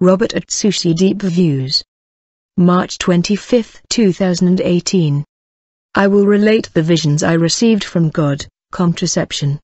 Robert Atsushi Deep Views. March 25, 2018. I will relate the visions I received from God, contraception.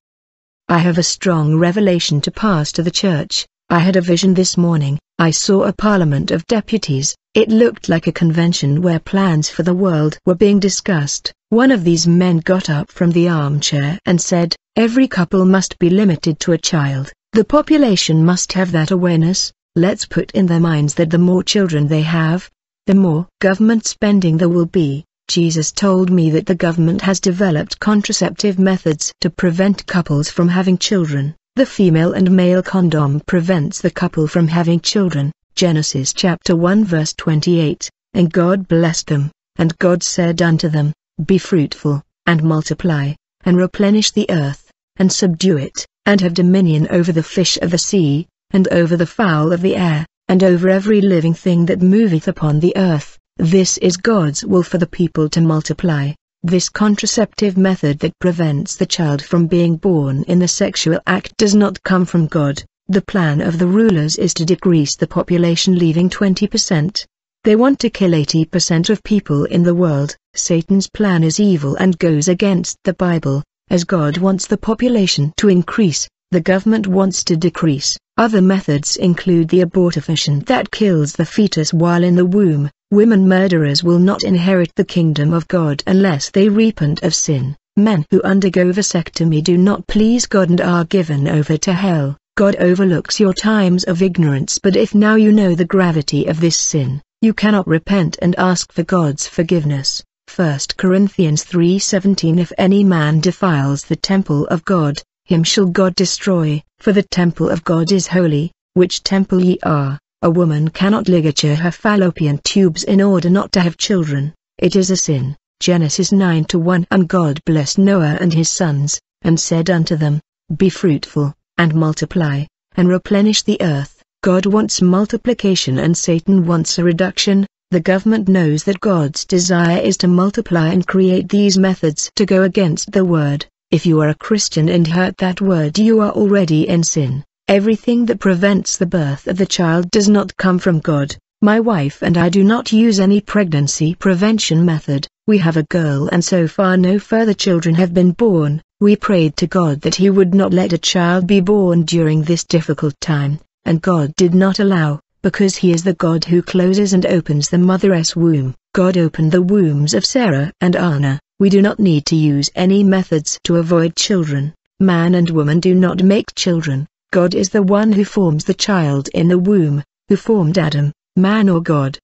I have a strong revelation to pass to the church. I had a vision this morning. I saw a parliament of deputies. It looked like a convention where plans for the world were being discussed. One of these men got up from the armchair and said, "Every couple must be limited to a child. The population must have that awareness. Let's put in their minds that the more children they have, the more government spending there will be." Jesus told me that the government has developed contraceptive methods to prevent couples from having children. The female and male condom prevents the couple from having children. Genesis chapter 1 verse 28, "And God blessed them, and God said unto them, Be fruitful, and multiply, and replenish the earth, and subdue it, and have dominion over the fish of the sea, and over the fowl of the air, and over every living thing that moveth upon the earth." This is God's will for the people to multiply. This contraceptive method that prevents the child from being born in the sexual act does not come from God. The plan of the rulers is to decrease the population, leaving 20%. They want to kill 80% of people in the world. Satan's plan is evil and goes against the Bible. As God wants the population to increase, the government wants to decrease. Other methods include the abortifacient that kills the fetus while in the womb. Women murderers will not inherit the kingdom of God unless they repent of sin. Men who undergo vasectomy do not please God and are given over to hell. God overlooks your times of ignorance, but if now you know the gravity of this sin, you cannot repent and ask for God's forgiveness. 1 Corinthians 3:17, "If any man defiles the temple of God, him shall God destroy, for the temple of God is holy, which temple ye are." A woman cannot ligature her fallopian tubes in order not to have children. It is a sin. Genesis 9:1, "And God blessed Noah and his sons, and said unto them, Be fruitful, and multiply, and replenish the earth." God wants multiplication and Satan wants a reduction. The government knows that God's desire is to multiply and create these methods to go against the word. If you are a Christian and hurt that word, you are already in sin. Everything that prevents the birth of the child does not come from God. My wife and I do not use any pregnancy prevention method. We have a girl and so far no further children have been born. We prayed to God that He would not let a child be born during this difficult time, and God did not allow, because He is the God who closes and opens the mother's womb. God opened the wombs of Sarah and Anna. We do not need to use any methods to avoid children. Man and woman do not make children. God is the one who forms the child in the womb, who formed Adam, man or God,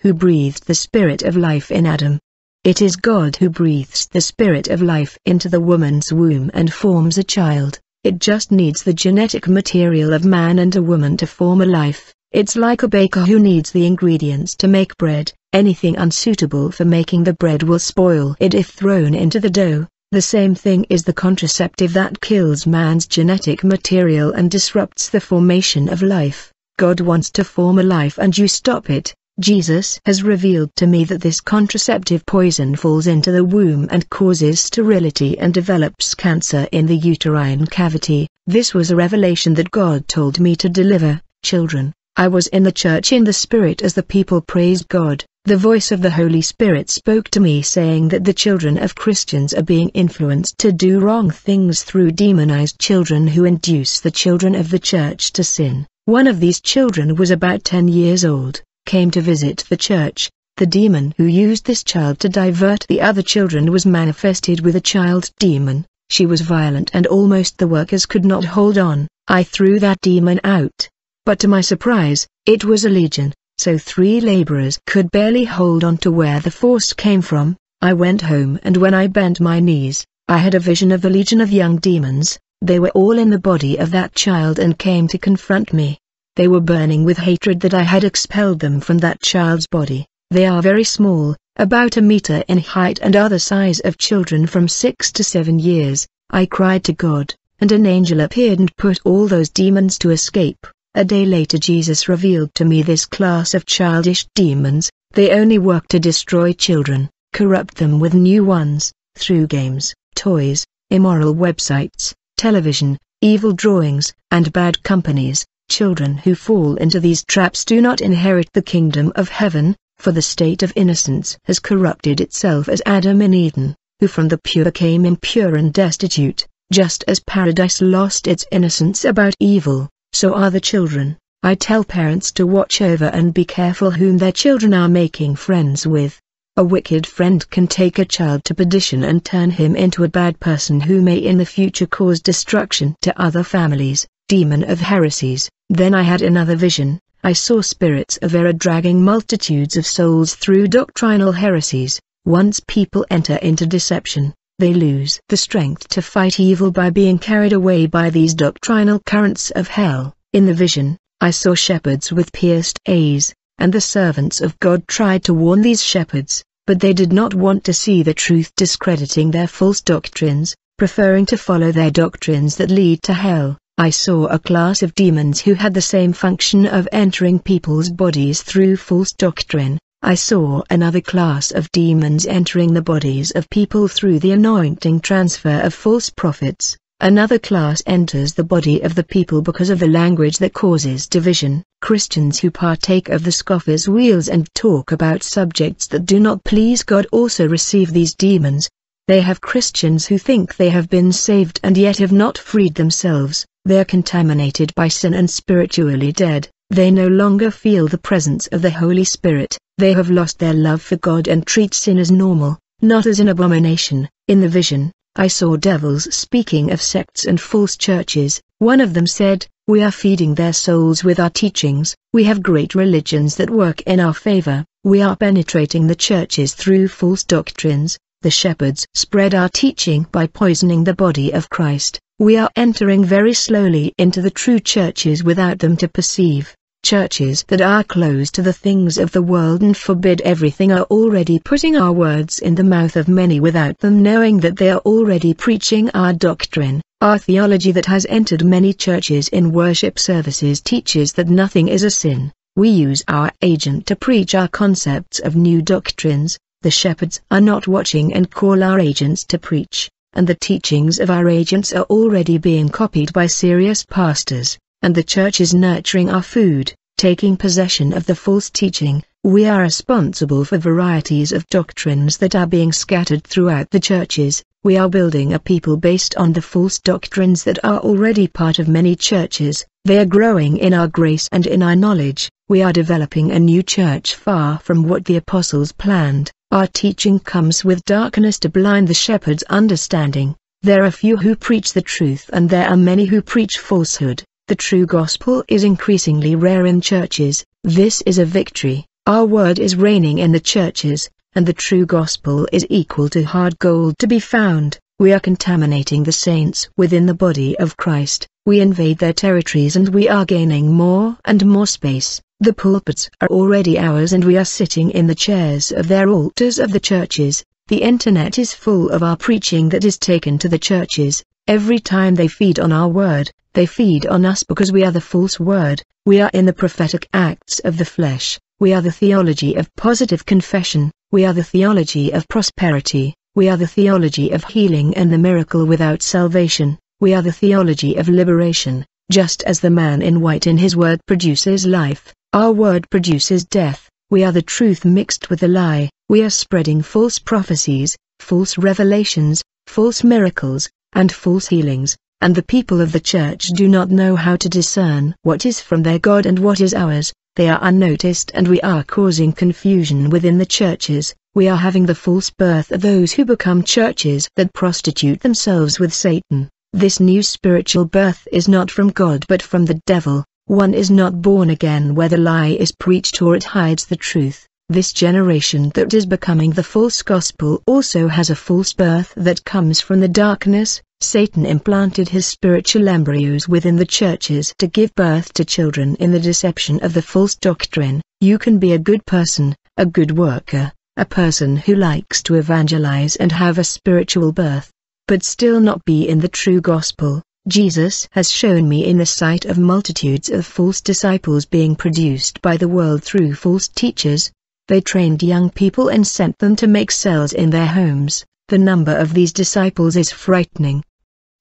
who breathed the spirit of life in Adam. It is God who breathes the spirit of life into the woman's womb and forms a child. It just needs the genetic material of man and a woman to form a life. It's like a baker who needs the ingredients to make bread. Anything unsuitable for making the bread will spoil it if thrown into the dough. The same thing is the contraceptive that kills man's genetic material and disrupts the formation of life. God wants to form a life and you stop it. Jesus has revealed to me that this contraceptive poison falls into the womb and causes sterility and develops cancer in the uterine cavity. This was a revelation that God told me to deliver, children. I was in the church in the Spirit as the people praised God. The voice of the Holy Spirit spoke to me saying that the children of Christians are being influenced to do wrong things through demonized children who induce the children of the church to sin. One of these children was about 10 years old. Came to visit the church. The demon who used this child to divert the other children was manifested with a child demon. She was violent and almost the workers could not hold on. I threw that demon out, but to my surprise, it was a legion, so 3 laborers could barely hold on to where the force came from. I went home and when I bent my knees, I had a vision of the legion of young demons. They were all in the body of that child and came to confront me. They were burning with hatred that I had expelled them from that child's body. They are very small, about a meter in height and are the size of children from 6 to 7 years. I cried to God, and an angel appeared and put all those demons to escape. A day later Jesus revealed to me this class of childish demons. They only work to destroy children, corrupt them with new ones, through games, toys, immoral websites, television, evil drawings, and bad companies. Children who fall into these traps do not inherit the kingdom of heaven, for the state of innocence has corrupted itself as Adam in Eden, who from the pure became impure and destitute. Just as paradise lost its innocence about evil, so are the children. I tell parents to watch over and be careful whom their children are making friends with. A wicked friend can take a child to perdition and turn him into a bad person who may in the future cause destruction to other families. Demon of heresies. Then I had another vision. I saw spirits of error dragging multitudes of souls through doctrinal heresies. Once people enter into deception, they lose the strength to fight evil by being carried away by these doctrinal currents of hell. In the vision, I saw shepherds with pierced eyes, and the servants of God tried to warn these shepherds, but they did not want to see the truth, discrediting their false doctrines, preferring to follow their doctrines that lead to hell. I saw a class of demons who had the same function of entering people's bodies through false doctrine. I saw another class of demons entering the bodies of people through the anointing transfer of false prophets. Another class enters the body of the people because of the language that causes division. Christians who partake of the scoffers' wheels and talk about subjects that do not please God also receive these demons. They have Christians who think they have been saved and yet have not freed themselves. They are contaminated by sin and spiritually dead. They no longer feel the presence of the Holy Spirit. They have lost their love for God and treat sin as normal, not as an abomination. In the vision, I saw devils speaking of sects and false churches. One of them said, "We are feeding their souls with our teachings. We have great religions that work in our favor. We are penetrating the churches through false doctrines. The shepherds spread our teaching by poisoning the body of Christ. We are entering very slowly into the true churches without them to perceive. Churches that are closed to the things of the world and forbid everything are already putting our words in the mouth of many without them knowing that they are already preaching our doctrine." Our theology that has entered many churches in worship services teaches that nothing is a sin. We use our agent to preach our concepts of new doctrines. The shepherds are not watching and call our agents to preach, and the teachings of our agents are already being copied by serious pastors. And the church is nurturing our food, taking possession of the false teaching. We are responsible for varieties of doctrines that are being scattered throughout the churches. We are building a people based on the false doctrines that are already part of many churches. They are growing in our grace and in our knowledge. We are developing a new church far from what the apostles planned. Our teaching comes with darkness to blind the shepherds' understanding. There are few who preach the truth and there are many who preach falsehood. The true gospel is increasingly rare in churches. This is a victory. Our word is reigning in the churches, and the true gospel is equal to hard gold to be found. We are contaminating the saints within the body of Christ. We invade their territories and we are gaining more and more space. The pulpits are already ours and we are sitting in the chairs of their altars of the churches. The internet is full of our preaching that is taken to the churches. Every time they feed on our word, they feed on us because we are the false word. We are in the prophetic acts of the flesh. We are the theology of positive confession. We are the theology of prosperity. We are the theology of healing and the miracle without salvation. We are the theology of liberation. Just as the man in white in his word produces life, our word produces death. We are the truth mixed with a lie. We are spreading false prophecies, false revelations, false miracles, and false healings, and the people of the church do not know how to discern what is from their God and what is ours. They are unnoticed and we are causing confusion within the churches. We are having the false birth of those who become churches that prostitute themselves with Satan. This new spiritual birth is not from God but from the devil. One is not born again where the lie is preached or it hides the truth. This generation that is becoming the false gospel also has a false birth that comes from the darkness. Satan implanted his spiritual embryos within the churches to give birth to children in the deception of the false doctrine. You can be a good person, a good worker, a person who likes to evangelize and have a spiritual birth, but still not be in the true gospel. Jesus has shown me in the sight of multitudes of false disciples being produced by the world through false teachers. They trained young people and sent them to make cells in their homes. The number of these disciples is frightening.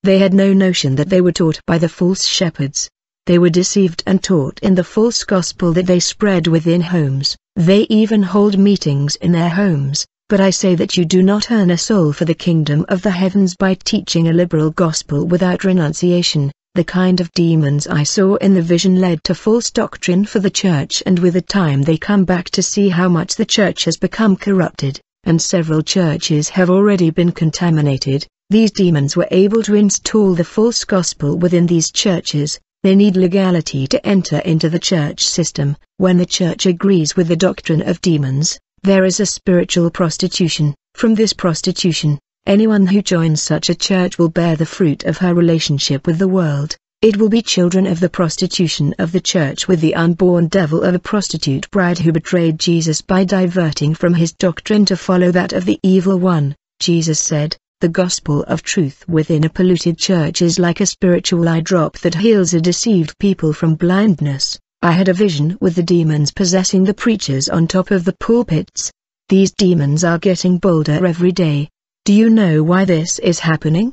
They had no notion that they were taught by the false shepherds. They were deceived and taught in the false gospel that they spread within homes. They even hold meetings in their homes. But I say that you do not earn a soul for the kingdom of the heavens by teaching a liberal gospel without renunciation. The kind of demons I saw in the vision led to false doctrine for the church, and with the time they come back to see how much the church has become corrupted, and several churches have already been contaminated. These demons were able to install the false gospel within these churches. They need legality to enter into the church system. When the church agrees with the doctrine of demons, there is a spiritual prostitution. From this prostitution, anyone who joins such a church will bear the fruit of her relationship with the world. It will be children of the prostitution of the church, with the unborn devil of a prostitute bride who betrayed Jesus by diverting from his doctrine to follow that of the evil one. Jesus said, "The gospel of truth within a polluted church is like a spiritual eye drop that heals a deceived people from blindness." I had a vision with the demons possessing the preachers on top of the pulpits. These demons are getting bolder every day. Do you know why this is happening?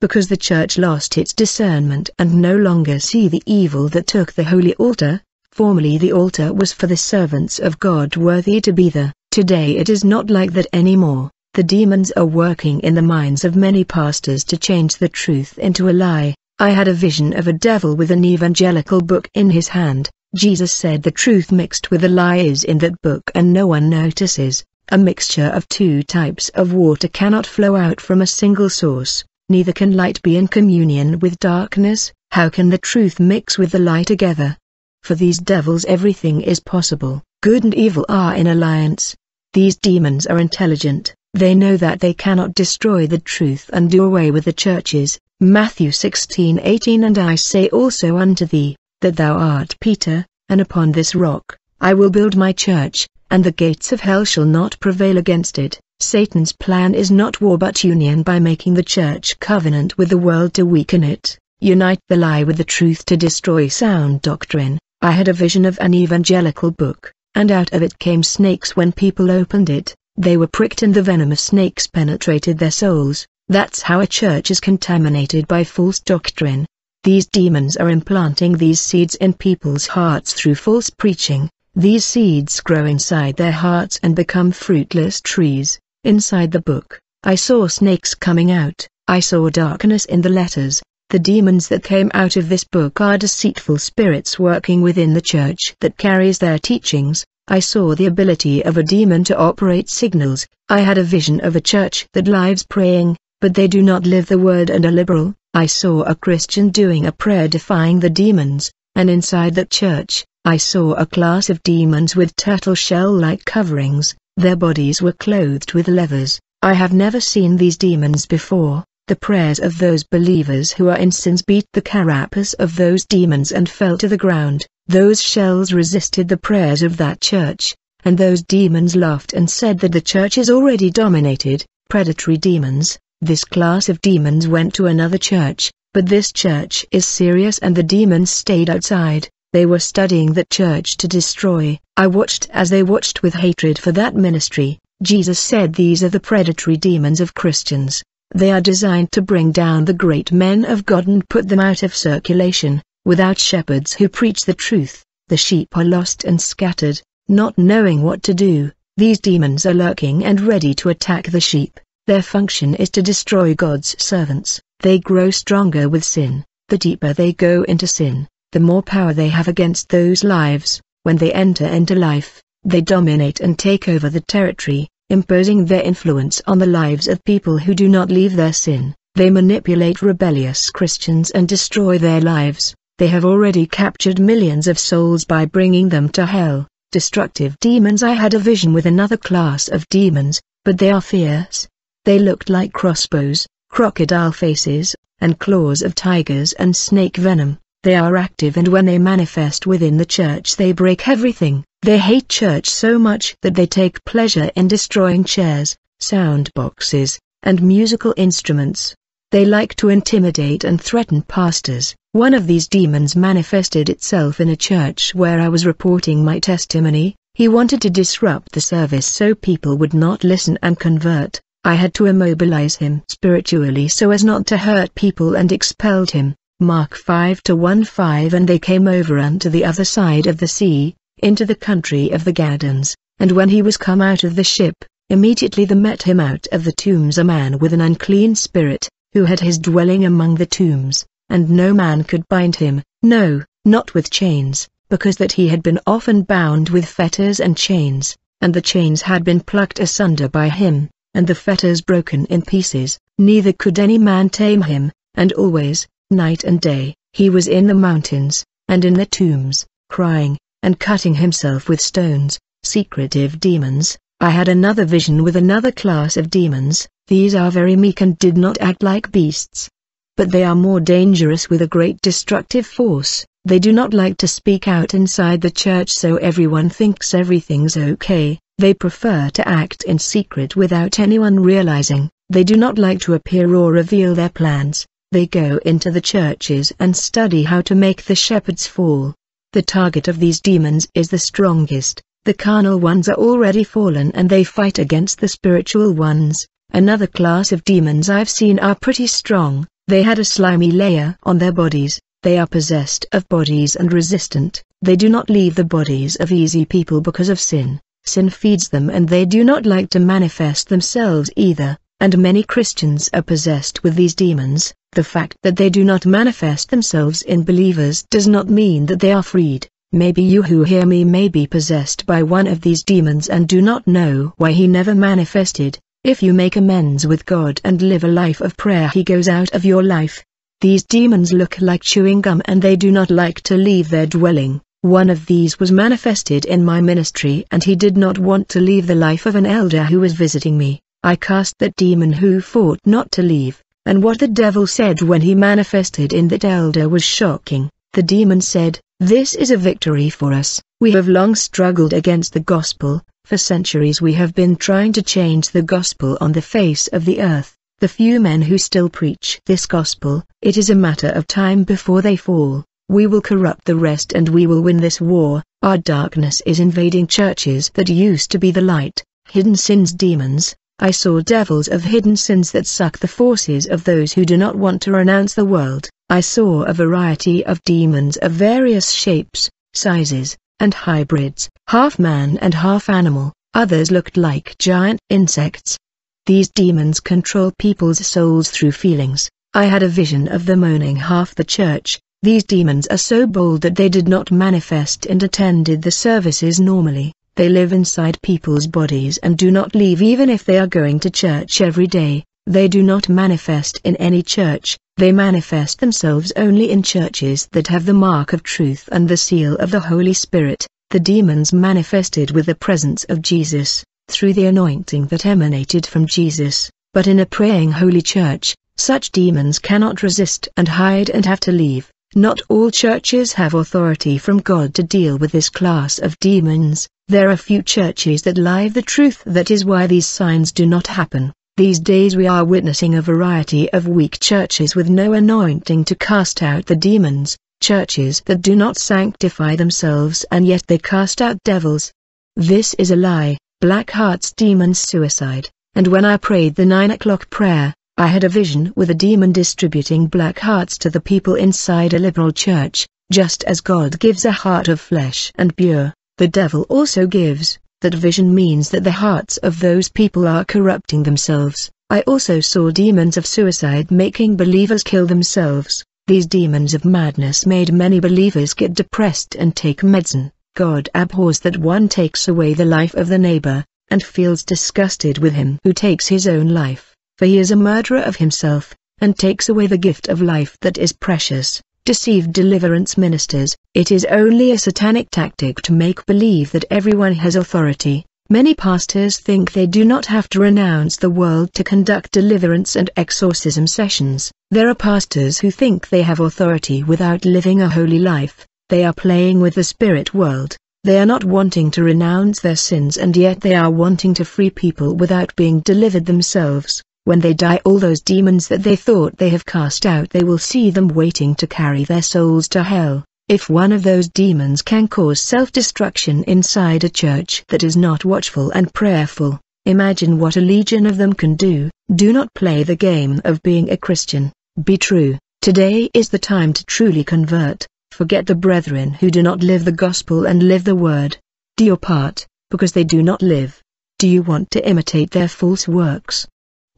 Because the church lost its discernment and no longer see the evil that took the holy altar. Formerly the altar was for the servants of God worthy to be there. Today it is not like that anymore. The demons are working in the minds of many pastors to change the truth into a lie. I had a vision of a devil with an evangelical book in his hand. Jesus said the truth mixed with a lie is in that book and no one notices. A mixture of two types of water cannot flow out from a single source, neither can light be in communion with darkness. How can the truth mix with the lie together? For these devils everything is possible. Good and evil are in alliance. These demons are intelligent. They know that they cannot destroy the truth and do away with the churches. Matthew 16:18 And I say also unto thee, that thou art Peter, and upon this rock I will build my church, and the gates of hell shall not prevail against it. Satan's plan is not war but union, by making the church covenant with the world to weaken it, unite the lie with the truth to destroy sound doctrine. I had a vision of an evangelical book, and out of it came snakes. When people opened it, they were pricked and the venom of snakes penetrated their souls. That's how a church is contaminated by false doctrine. These demons are implanting these seeds in people's hearts through false preaching. These seeds grow inside their hearts and become fruitless trees. Inside the book, I saw snakes coming out. I saw darkness in the letters. The demons that came out of this book are deceitful spirits working within the church that carries their teachings. I saw the ability of a demon to operate signals. I had a vision of a church that lives praying, but they do not live the word and are liberal. I saw a Christian doing a prayer defying the demons, and inside that church, I saw a class of demons with turtle shell-like coverings. Their bodies were clothed with levers. I have never seen these demons before. The prayers of those believers who are in sins beat the carapace of those demons and fell to the ground. Those shells resisted the prayers of that church, and those demons laughed and said that the church is already dominated. Predatory demons. This class of demons went to another church, but this church is serious and the demons stayed outside. They were studying that church to destroy. I watched as they watched with hatred for that ministry. Jesus said these are the predatory demons of Christians. They are designed to bring down the great men of God and put them out of circulation. Without shepherds who preach the truth, the sheep are lost and scattered, not knowing what to do. These demons are lurking and ready to attack the sheep. Their function is to destroy God's servants. They grow stronger with sin. The deeper they go into sin, the more power they have against those lives. When they enter into life, they dominate and take over the territory, imposing their influence on the lives of people who do not leave their sin. They manipulate rebellious Christians and destroy their lives. They have already captured millions of souls by bringing them to hell. Destructive demons. I had a vision with another class of demons, but they are fierce. They looked like crossbows, crocodile faces, and claws of tigers and snake venom. They are active, and when they manifest within the church they break everything. They hate church so much that they take pleasure in destroying chairs, sound boxes, and musical instruments. They like to intimidate and threaten pastors. One of these demons manifested itself in a church where I was reporting my testimony. He wanted to disrupt the service so people would not listen and convert. I had to immobilize him spiritually so as not to hurt people, and expelled him. Mark 5 to 1-5 And they came over unto the other side of the sea, into the country of the Gadans, and when he was come out of the ship, immediately there met him out of the tombs a man with an unclean spirit, who had his dwelling among the tombs, and no man could bind him, no, not with chains, because that he had been often bound with fetters and chains, and the chains had been plucked asunder by him, and the fetters broken in pieces, neither could any man tame him, and always, night and day, he was in the mountains, and in the tombs, crying, and cutting himself with stones. Secretive demons. I had another vision with another class of demons, these are very meek and did not act like beasts. But they are more dangerous with a great destructive force, they do not like to speak out inside the church so everyone thinks everything's okay, they prefer to act in secret without anyone realizing, they do not like to appear or reveal their plans, they go into the churches and study how to make the shepherds fall. The target of these demons is the strongest. The carnal ones are already fallen and they fight against the spiritual ones. Another class of demons I've seen are pretty strong, they had a slimy layer on their bodies, they are possessed of bodies and resistant, they do not leave the bodies of easy people because of sin, sin feeds them and they do not like to manifest themselves either, and many Christians are possessed with these demons. The fact that they do not manifest themselves in believers does not mean that they are freed. Maybe you who hear me may be possessed by one of these demons and do not know why he never manifested. If you make amends with God and live a life of prayer, he goes out of your life. These demons look like chewing gum and they do not like to leave their dwelling. One of these was manifested in my ministry and he did not want to leave the life of an elder who was visiting me. I cast that demon who fought not to leave, and what the devil said when he manifested in that elder was shocking. The demon said, "This is a victory for us, we have long struggled against the gospel, for centuries we have been trying to change the gospel on the face of the earth, the few men who still preach this gospel, it is a matter of time before they fall, we will corrupt the rest and we will win this war, our darkness is invading churches that used to be the light." Hidden sins demons, I saw devils of hidden sins that suck the forces of those who do not want to renounce the world. I saw a variety of demons of various shapes, sizes, and hybrids, half man and half animal, others looked like giant insects. These demons control people's souls through feelings. I had a vision of them owning half the church. These demons are so bold that they did not manifest and attended the services normally. They live inside people's bodies and do not leave even if they are going to church every day. They do not manifest in any church, they manifest themselves only in churches that have the mark of truth and the seal of the Holy Spirit. The demons manifested with the presence of Jesus, through the anointing that emanated from Jesus, but in a praying holy church, such demons cannot resist and hide and have to leave. Not all churches have authority from God to deal with this class of demons, there are few churches that live the truth, that is why these signs do not happen. These days we are witnessing a variety of weak churches with no anointing to cast out the demons, churches that do not sanctify themselves and yet they cast out devils. This is a lie, Black Heart's demon suicide, and when I prayed the 9 o'clock prayer, I had a vision with a demon distributing black hearts to the people inside a liberal church, just as God gives a heart of flesh and pure, the devil also gives. That vision means that the hearts of those people are corrupting themselves. I also saw demons of suicide making believers kill themselves. These demons of madness made many believers get depressed and take medicine. God abhors that one takes away the life of the neighbor, and feels disgusted with him who takes his own life, for he is a murderer of himself, and takes away the gift of life that is precious. Deceived deliverance ministers, it is only a satanic tactic to make believe that everyone has authority. Many pastors think they do not have to renounce the world to conduct deliverance and exorcism sessions. There are pastors who think they have authority without living a holy life. They are playing with the spirit world. They are not wanting to renounce their sins and yet they are wanting to free people without being delivered themselves. When they die, all those demons that they thought they have cast out, they will see them waiting to carry their souls to hell. If one of those demons can cause self-destruction inside a church that is not watchful and prayerful, imagine what a legion of them can do. Do not play the game of being a Christian. Be true, Today is the time to truly convert, forget the brethren who do not live the gospel and live the word. Do your part, because they do not live. Do you want to imitate their false works?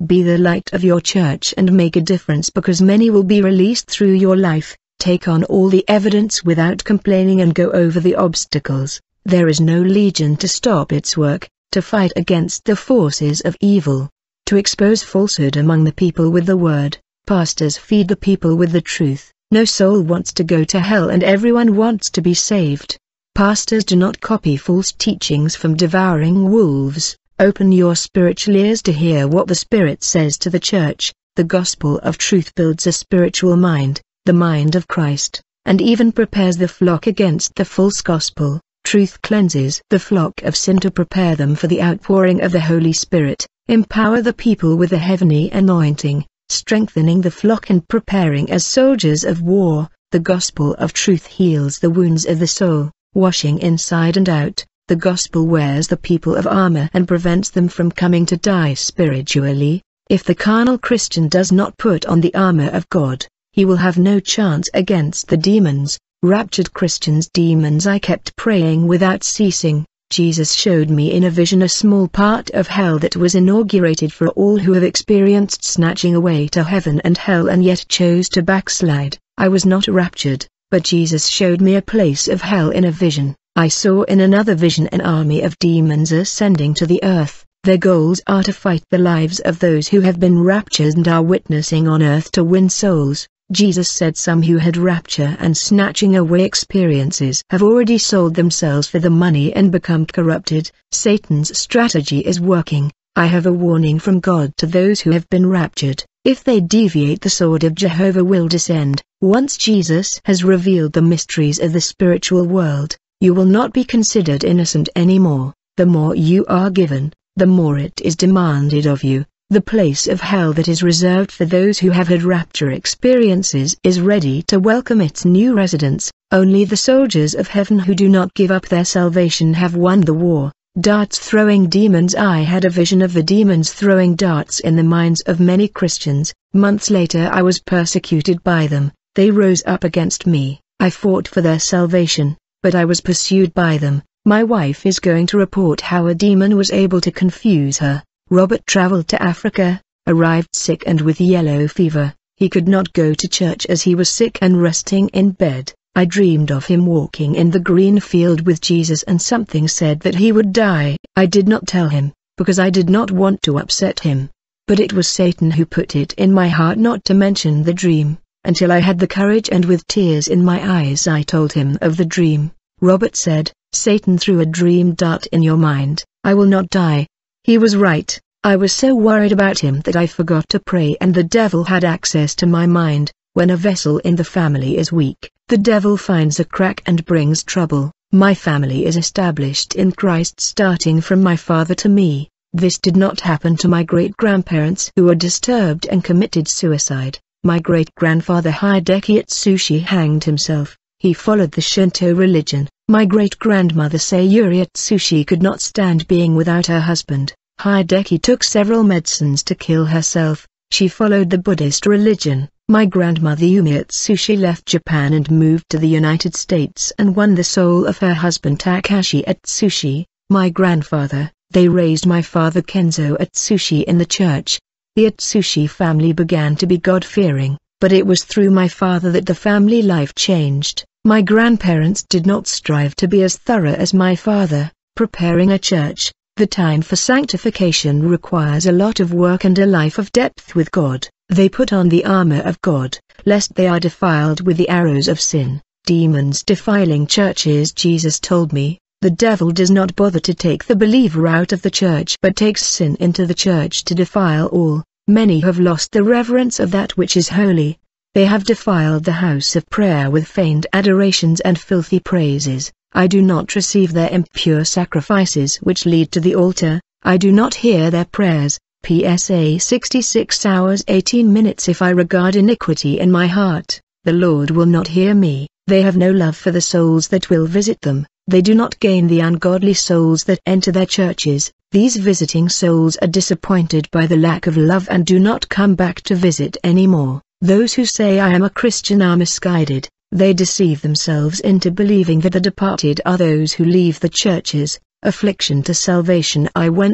Be the light of your church and make a difference, because many will be released through your life. Take on all the evidence without complaining and go over the obstacles. There is no legion to stop its work, to fight against the forces of evil, to expose falsehood among the people with the word. Pastors feed the people with the truth. No soul wants to go to hell and everyone wants to be saved. Pastors, do not copy false teachings from devouring wolves. Open your spiritual ears to hear what the Spirit says to the church. The gospel of truth builds a spiritual mind, the mind of Christ, and even prepares the flock against the false gospel. Truth cleanses the flock of sin to prepare them for the outpouring of the Holy Spirit. Empower the people with the heavenly anointing, strengthening the flock and preparing as soldiers of war. The gospel of truth heals the wounds of the soul, washing inside and out. The gospel wears the people of armor and prevents them from coming to die spiritually. If the carnal Christian does not put on the armor of God, he will have no chance against the demons. Raptured Christians, demons. I kept praying without ceasing. Jesus showed me in a vision a small part of hell that was inaugurated for all who have experienced snatching away to heaven and hell and yet chose to backslide. I was not raptured, but Jesus showed me a place of hell in a vision. I saw in another vision an army of demons ascending to the earth. Their goals are to fight the lives of those who have been raptured and are witnessing on earth to win souls. Jesus said some who had rapture and snatching away experiences have already sold themselves for the money and become corrupted. Satan's strategy is working. I have a warning from God to those who have been raptured. If they deviate, the sword of Jehovah will descend. Once Jesus has revealed the mysteries of the spiritual world, you will not be considered innocent anymore. The more you are given, the more it is demanded of you. The place of hell that is reserved for those who have had rapture experiences is ready to welcome its new residents. Only the soldiers of heaven who do not give up their salvation have won the war. Darts throwing demons. I had a vision of the demons throwing darts in the minds of many Christians. Months later I was persecuted by them. They rose up against me. I fought for their salvation, but I was pursued by them. My wife is going to report how a demon was able to confuse her. Robert traveled to Africa, arrived sick and with yellow fever. He could not go to church as he was sick and resting in bed. I dreamed of him walking in the green field with Jesus, and something said that he would die. I did not tell him, because I did not want to upset him. But it was Satan who put it in my heart not to mention the dream. Until I had the courage, and with tears in my eyes I told him of the dream. Robert said, "Satan threw a dream dart in your mind. I will not die." He was right. I was so worried about him that I forgot to pray, and the devil had access to my mind. When a vessel in the family is weak, the devil finds a crack and brings trouble. My family is established in Christ, starting from my father to me. This did not happen to my great-grandparents, who were disturbed and committed suicide. My great-grandfather Hideki Atsushi hanged himself. He followed the Shinto religion. My great-grandmother Sayuri Atsushi could not stand being without her husband. Hideki took several medicines to kill herself. She followed the Buddhist religion. My grandmother Yumi Atsushi left Japan and moved to the United States and won the soul of her husband Takashi Atsushi, my grandfather. They raised my father Kenzo Atsushi in the church. The Atsushi family began to be God-fearing, but it was through my father that the family life changed. My grandparents did not strive to be as thorough as my father. Preparing a church, the time for sanctification requires a lot of work and a life of depth with God. They put on the armor of God, lest they are defiled with the arrows of sin. Demons defiling churches. Jesus told me, the devil does not bother to take the believer out of the church, but takes sin into the church to defile all. Many have lost the reverence of that which is holy. They have defiled the house of prayer with feigned adorations and filthy praises. I do not receive their impure sacrifices which lead to the altar. I do not hear their prayers. PSA 66 hours 18 minutes. If I regard iniquity in my heart, the Lord will not hear me. They have no love for the souls that will visit them. They do not gain the ungodly souls that enter their churches. These visiting souls are disappointed by the lack of love and do not come back to visit anymore. Those who say I am a Christian are misguided, they deceive themselves into believing that the departed are those who leave the churches, affliction to salvation. I went